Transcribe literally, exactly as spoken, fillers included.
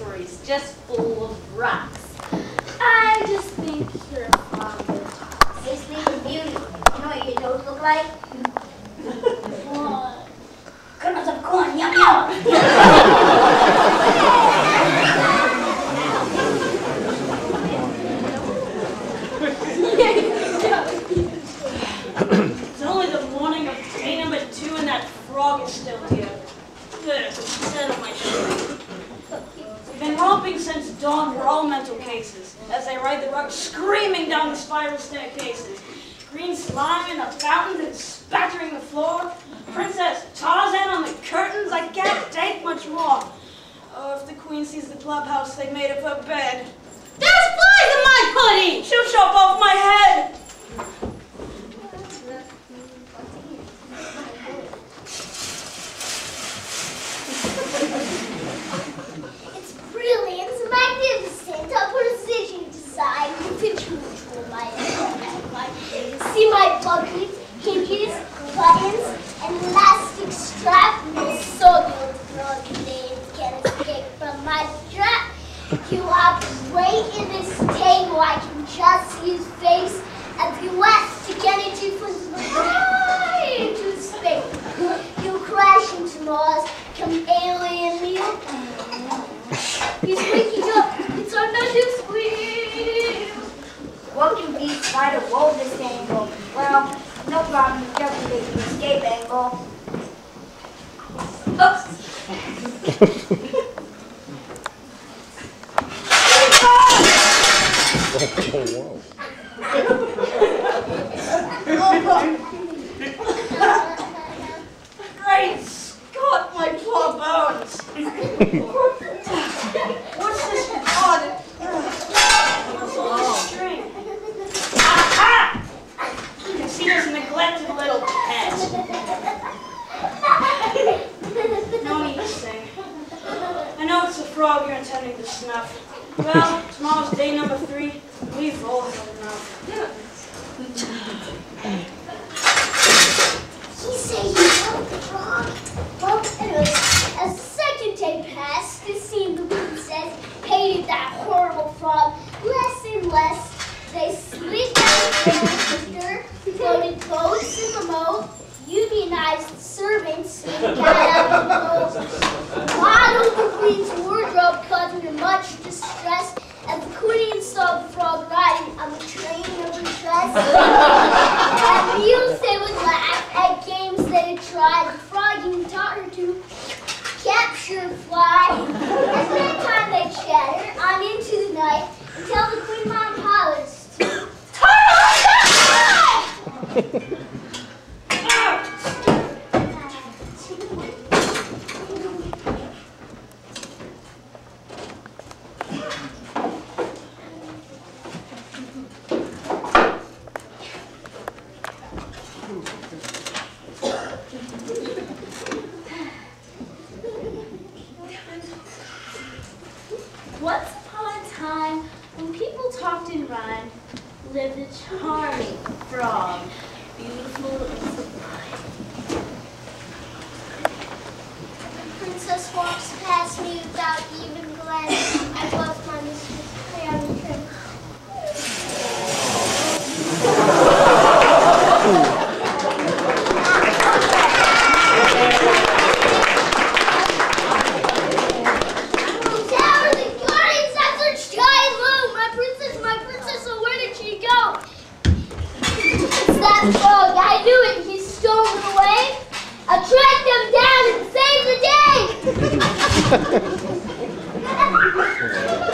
stories just full of rocks. I just think you're a father. They sleep in beauty. You know what your toes look like? What? Kernels of corn. Yum yum. It's only the morning of day number two and that frog is still here. There's a set of my shoes. We've been romping since dawn. We're all mental cases. As they ride the rug, screaming down the spiral staircases. Green slime in the fountain that's spattering the floor. Princess Tarzan on the curtains. I can't take much more. Oh, if the queen sees the clubhouse, they made of her bed. There's flies in my pudding! She'll chop off my head! It's brilliant, it's magnificent, a precision design. You can control my environment. See my buckets, hinges, buttons, and elastic strap. It's so good, no name can escape from my strap. You are great in this game where I can just use face as you last to get into space. You crash into Mars. Some alien meal. He's waking up. It's our magic squeal. What can be try to roll this angle? Well, no problem. Just make an escape angle. Oops. Great. Got my poor bones. What's this odd? What's all this string? Aha! You can see this neglected little pet. No need to sing. I know it's a frog you're intending to snuff. Well, tomorrow's day number three. We've all had enough. He said he broke the frog. Well, anyways, as the second day passed, it seemed the princess hated that horrible frog less and less. They slid down the banister, floated boats in the moat, unionized the servants, and got out of the moat. Waddled the queen's wardrobe, causing her much distress, as the queen saw the frog riding on the train of her dress. At meals they would laugh, at games they would try, the frog even taught her to capture a fly. At bedtime they chatter on into the night until the queen mom hollers, "Turn on the fly!" Once upon a time, when people talked and rhymed, lived a charming frog, beautiful and sublime. The princess walks past me without even glancing. I lost my mistress play on the train. Track them down and save the day!